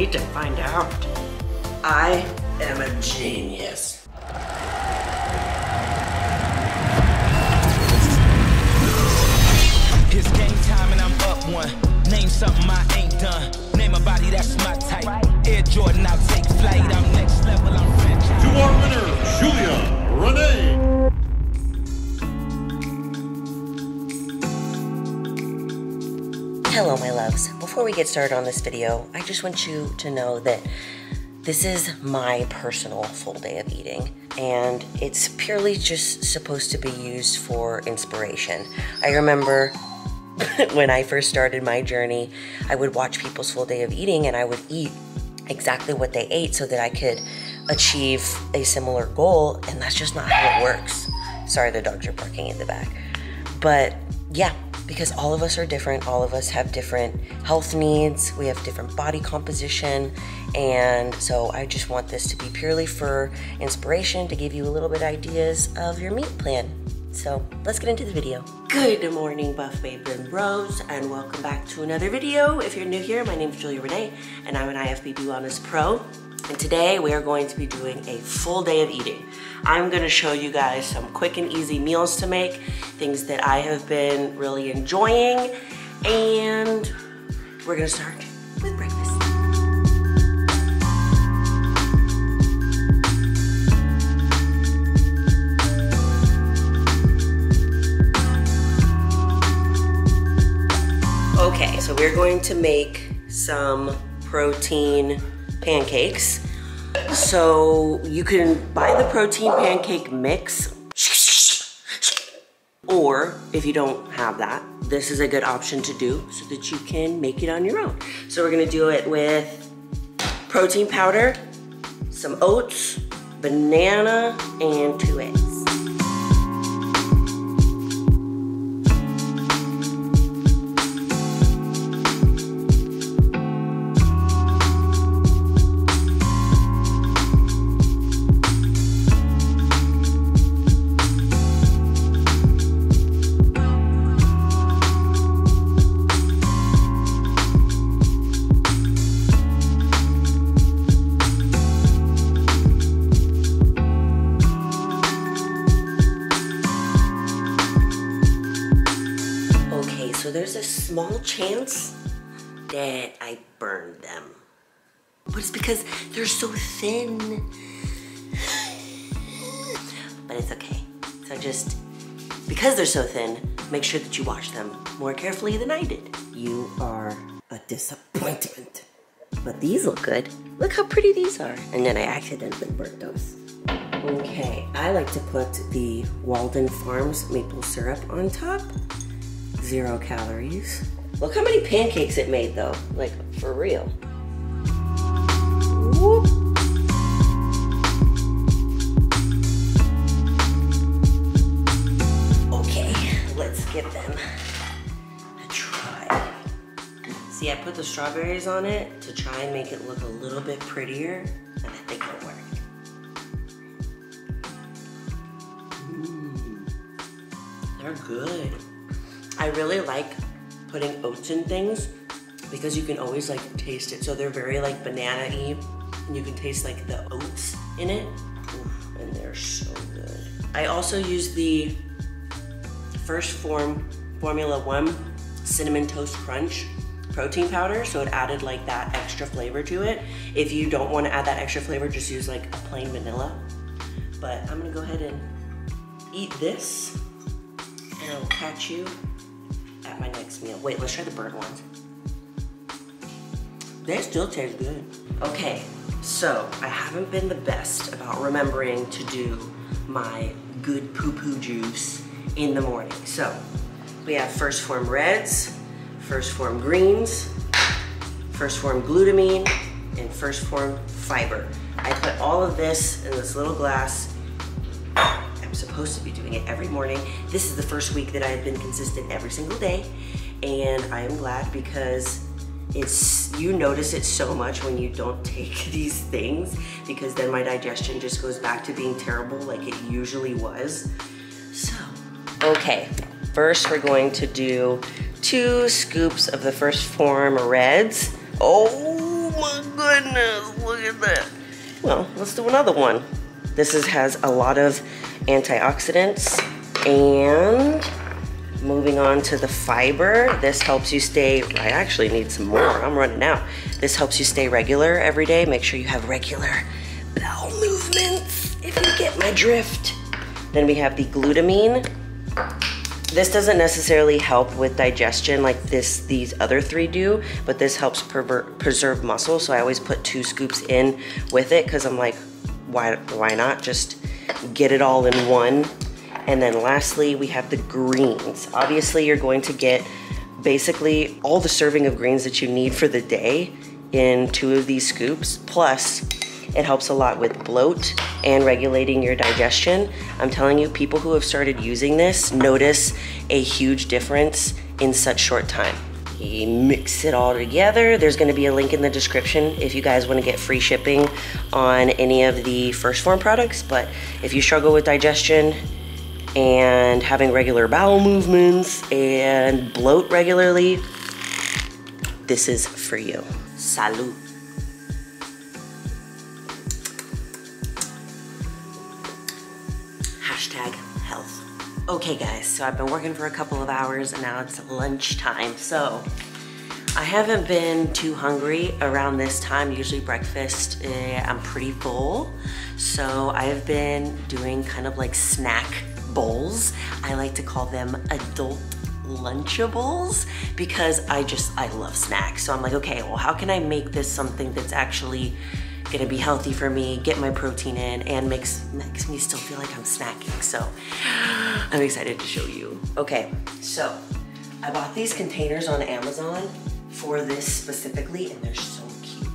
need to find out. I am a genius. It's game time and I'm up one. Name something I ain't done. Name a body that's my type. Air Jordan, I'll take flight. I'm next level, I'm rich. To our winner, Julia Renee. Hello my loves, before we get started on this video, I just want you to know that this is my personal full day of eating and it's purely just supposed to be used for inspiration. I remember when I first started my journey, I would watch people's full day of eating and I would eat exactly what they ate so that I could achieve a similar goal, and that's just not how it works. Sorry, the dogs are barking in the back. But yeah, because all of us are different, all of us have different health needs, we have different body composition, and so I just want this to be purely for inspiration, to give you a little bit ideas of your meat plan. So let's get into the video. Good morning Buff Babe and Bros, and welcome back to another video. If you're new here, my name is Julia Renee, and I'm an IFBB Wellness Pro, and today we are going to be doing a full day of eating. I'm gonna show you guys some quick and easy meals to make, things that I have been really enjoying, and we're gonna start with breakfast. Okay, so we're going to make some protein pancakes. So you can buy the protein pancake mix, or if you don't have that, this is a good option to do so that you can make it on your own. So we're gonna do it with protein powder, some oats, banana, and 2 eggs. Small chance that I burned them, but it's because they're so thin. But it's okay. So just because they're so thin, make sure that you watch them more carefully than I did. You are a disappointment. But these look good. Look how pretty these are. And then I accidentally burnt those. Okay, I like to put the Walden Farms maple syrup on top. 0 calories. Look how many pancakes it made though, like for real. Whoop. Okay, let's give them a try. See, I put the strawberries on it to try and make it look a little bit prettier, and I think it'll work. They're good. I really like putting oats in things because you can always like taste it. So they're very like banana-y and you can taste like the oats in it. Oof, and they're so good. I also use the 1st Phorm Formula One Cinnamon Toast Crunch protein powder. So it added like that extra flavor to it. If you don't want to add that extra flavor, just use like a plain vanilla. But I'm gonna go ahead and eat this and I'll catch you at my next meal. Wait, let's try the burnt ones. They still taste good. Okay, so I haven't been the best about remembering to do my good poo-poo juice in the morning. So we have 1st Phorm Reds, 1st Phorm Greens, 1st Phorm Glutamine, and 1st Phorm Fiber. I put all of this in this little glass. I'm supposed to be doing it every morning. This is the first week that I have been consistent every single day, and I am glad because it's, you notice it so much when you don't take these things, because then my digestion just goes back to being terrible like it usually was. So, okay, first we're going to do 2 scoops of the 1st Phorm Reds. Oh my God. goodness, look at that. Well, let's do another one. This has a lot of antioxidants, and moving on to the fiber. This helps you stay, I actually need some more, I'm running out. This helps you stay regular every day. Make sure you have regular bowel movements, if you get my drift. Then we have the glutamine. This doesn't necessarily help with digestion like these other three do, but this helps preserve muscle. So I always put 2 scoops in with it because I'm like, why not just get it all in one? And then lastly, we have the greens. Obviously, you're going to get basically all the serving of greens that you need for the day in 2 of these scoops. Plus, it helps a lot with bloat and regulating your digestion. I'm telling you, people who have started using this notice a huge difference in such short time. You mix it all together. There's gonna be a link in the description if you guys wanna get free shipping on any of the 1st Phorm products. But if you struggle with digestion and having regular bowel movements and bloat regularly, this is for you. Salud. #health. Okay guys, so I've been working for a couple of hours and now it's lunchtime. So I haven't been too hungry around this time. Usually breakfast, I'm pretty full. So I've been doing kind of like snack bowls. I like to call them adult lunchables because I love snacks. So I'm like, okay, well, how can I make this something that's actually gonna be healthy for me, get my protein in, and makes me still feel like I'm snacking. So I'm excited to show you. Okay, so I bought these containers on Amazon for this specifically, and they're so cute.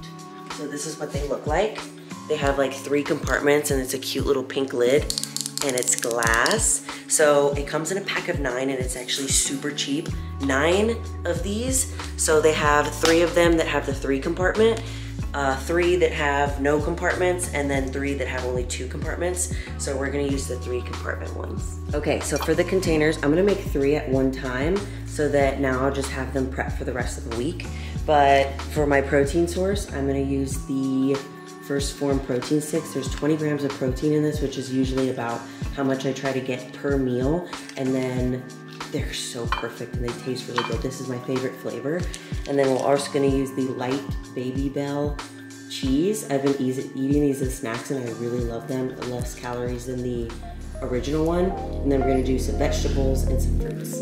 So this is what they look like. They have like 3 compartments, and it's a cute little pink lid, and it's glass. So it comes in a pack of 9, and it's actually super cheap. 9 of these. So they have 3 of them that have the 3 compartment. 3 that have no compartments, and then 3 that have only 2 compartments. So we're gonna use the 3 compartment ones. Okay, so for the containers, I'm gonna make 3 at one time so that now I'll just have them prepped for the rest of the week. But for my protein source, I'm gonna use the 1st Phorm protein sticks. There's 20 grams of protein in this, which is usually about how much I try to get per meal. And then they're so perfect and they taste really good. This is my favorite flavor. And then we're also gonna use the light Baby Bell cheese. I've been eating these as snacks and I really love them. Less calories than the original one. And then we're gonna do some vegetables and some fruits.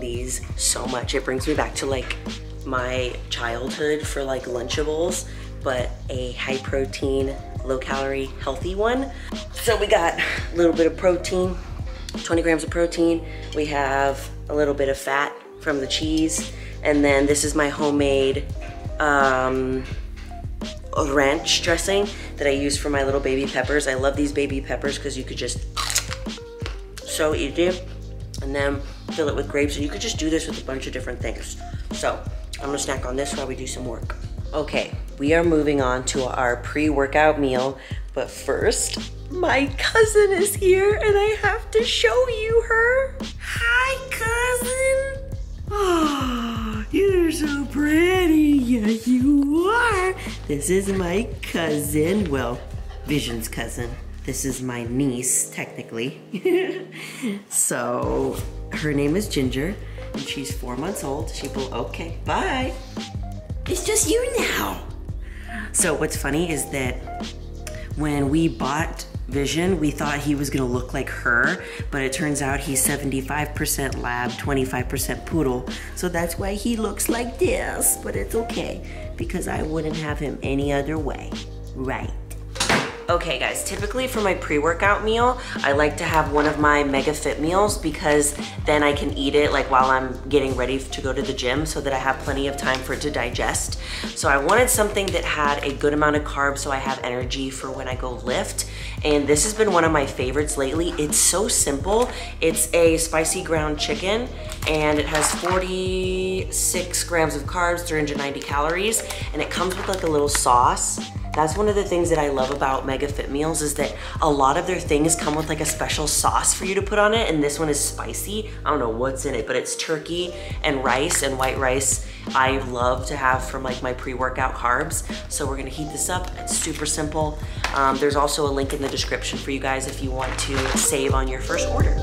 These so much. It brings me back to like my childhood for like Lunchables, but a high protein, low calorie, healthy one. So we got a little bit of protein, 20 grams of protein. We have a little bit of fat from the cheese. And then this is my homemade ranch dressing that I use for my little baby peppers. I love these baby peppers because you could just, so easy. And then fill it with grapes, and you could just do this with a bunch of different things. So I'm gonna snack on this while we do some work. Okay, we are moving on to our pre-workout meal, but first, my cousin is here and I have to show you her. Hi, cousin. Oh, you're so pretty. Yes, you are. This is my cousin, well, Vision's cousin. This is my niece, technically. So her name is Ginger, and she's 4 months old. Okay, bye. It's just you now. So what's funny is that when we bought Vision, we thought he was gonna look like her, but it turns out he's 75% lab, 25% poodle. So that's why he looks like this, but it's okay, because I wouldn't have him any other way, right? Okay guys, typically for my pre-workout meal, I like to have one of my Mega Fit Meals because then I can eat it like while I'm getting ready to go to the gym so that I have plenty of time for it to digest. So I wanted something that had a good amount of carbs so I have energy for when I go lift. And this has been one of my favorites lately. It's so simple. It's a spicy ground chicken and it has 46 grams of carbs, 390 calories, and it comes with like a little sauce. That's one of the things that I love about Mega Fit Meals is that a lot of their things come with like a special sauce for you to put on it, and this one is spicy. I don't know what's in it, but it's turkey and rice and white rice. I love to have from like my pre-workout carbs. So we're gonna heat this up. It's super simple. There's also a link in the description for you guys if you want to save on your first order.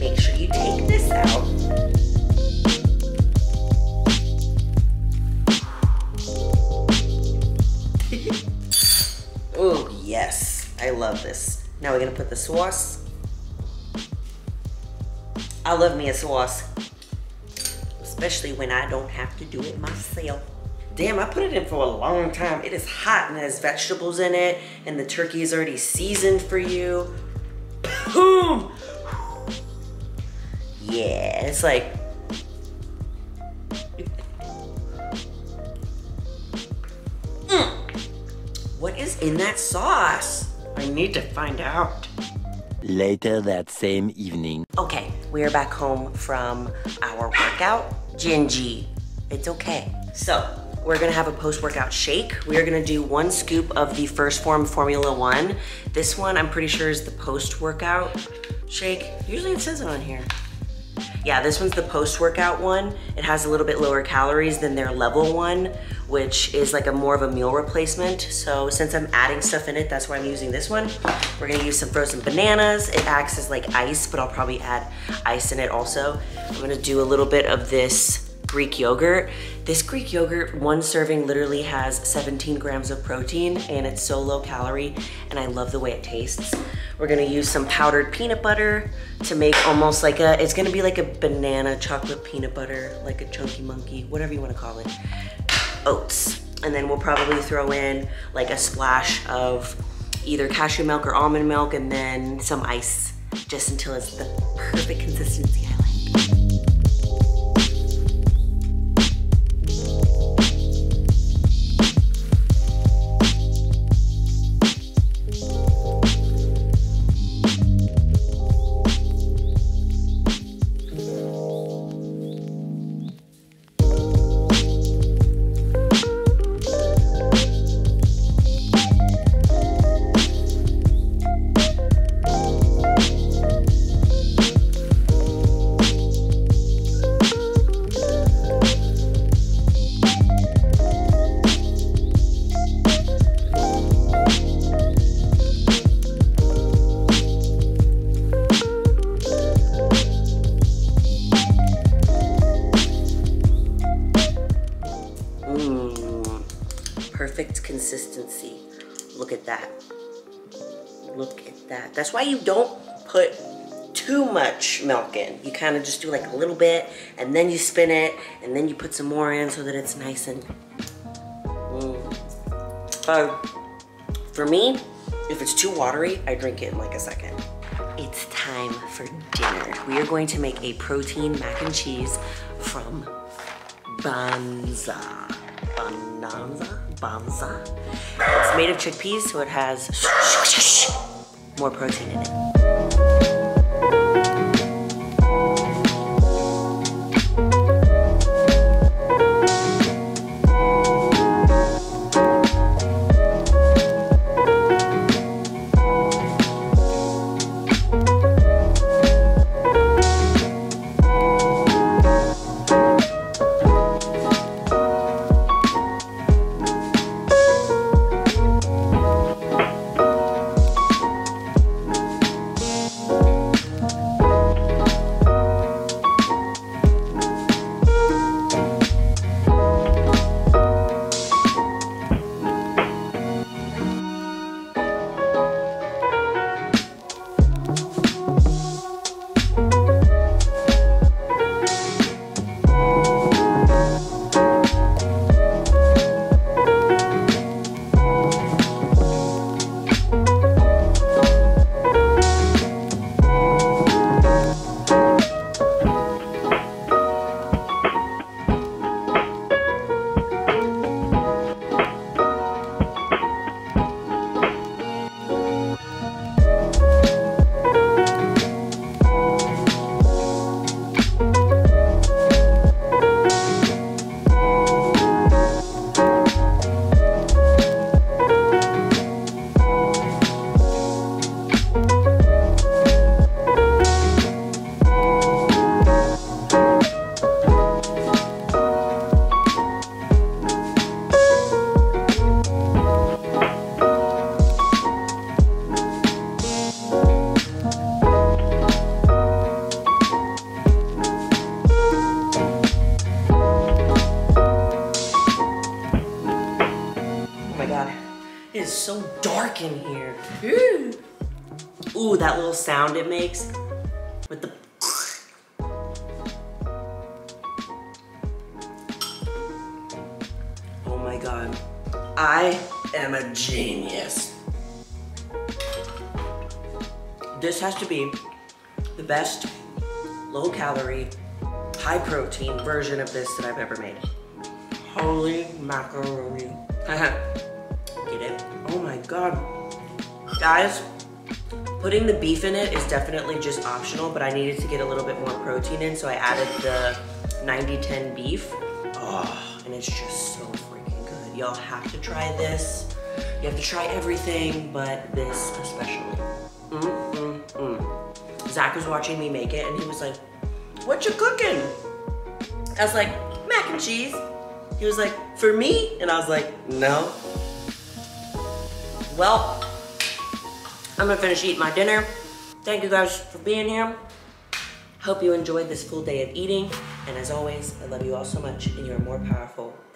Make sure you take this out. Oh yes, I love this. Now we're gonna put the sauce. I love me a sauce, especially when I don't have to do it myself. Damn, I put it in for a long time. It is hot and it has vegetables in it, and the turkey is already seasoned for you. Boom! Yeah, it's like, what is in that sauce? I need to find out. Later that same evening. Okay, we are back home from our workout. Gingy, it's okay. So, we're gonna have a post-workout shake. We are gonna do 1 scoop of the 1st Phorm Formula One. This one I'm pretty sure is the post-workout shake. Usually it says it on here. Yeah, this one's the post-workout one. It has a little bit lower calories than their level one, which is like a more of a meal replacement. So since I'm adding stuff in it, that's why I'm using this one. We're gonna use some frozen bananas. It acts as like ice, but I'll probably add ice in it also. I'm gonna do a little bit of this Greek yogurt. This Greek yogurt, 1 serving literally has 17 grams of protein and it's so low calorie and I love the way it tastes. We're gonna use some powdered peanut butter to make almost like a, it's gonna be like a banana chocolate peanut butter, like a chunky monkey, whatever you wanna call it, oats. And then we'll probably throw in like a splash of either cashew milk or almond milk and then some ice just until it's the perfect consistency I like. Perfect consistency. Look at that. Look at that. That's why you don't put too much milk in. You kind of just do like a little bit and then you spin it and then you put some more in so that it's nice and... For me, if it's too watery, I drink it in like a second. It's time for dinner. We are going to make a protein mac and cheese from Banza. Banza. It's made of chickpeas, so it has more protein in it. is so dark in here. Ooh, that little sound it makes with the... Oh my God, I am a genius. This has to be the best low calorie, high protein version of this that I've ever made. Holy macaroni. Get it? Oh my God. Guys, putting the beef in it is definitely just optional, but I needed to get a little bit more protein in, so I added the 90-10 beef. Oh, and it's just so freaking good. Y'all have to try this. You have to try everything, but this especially. Zach was watching me make it, and he was like, "What you cooking?" I was like, "Mac and cheese." He was like, "For me?" And I was like, "No." Well, I'm gonna finish eating my dinner. Thank you guys for being here. Hope you enjoyed this full day of eating. And as always, I love you all so much, and you are more powerful